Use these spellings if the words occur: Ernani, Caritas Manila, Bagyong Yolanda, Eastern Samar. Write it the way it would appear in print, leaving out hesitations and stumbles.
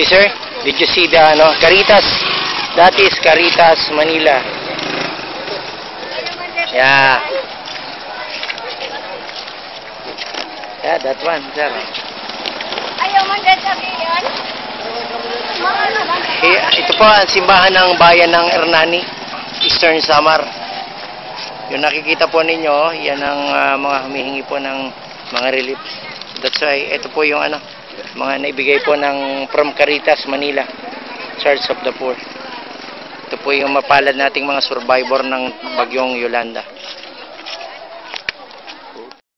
See, sir? Did you see the, ano, Caritas? That is Caritas Manila. Yeah. Yeah, that one, sir. Ayaw man din sabihin. Ito po ang simbahan ng bayan ng Ernani, Eastern Samar. Yung nakikita po ninyo, yan ang mga humihingi po ng mga relief. That's why, ito po yung ano, mga naibigay po ng from Caritas Manila, Church of the Poor. Ito po yung mapalad nating mga survivor ng Bagyong Yolanda.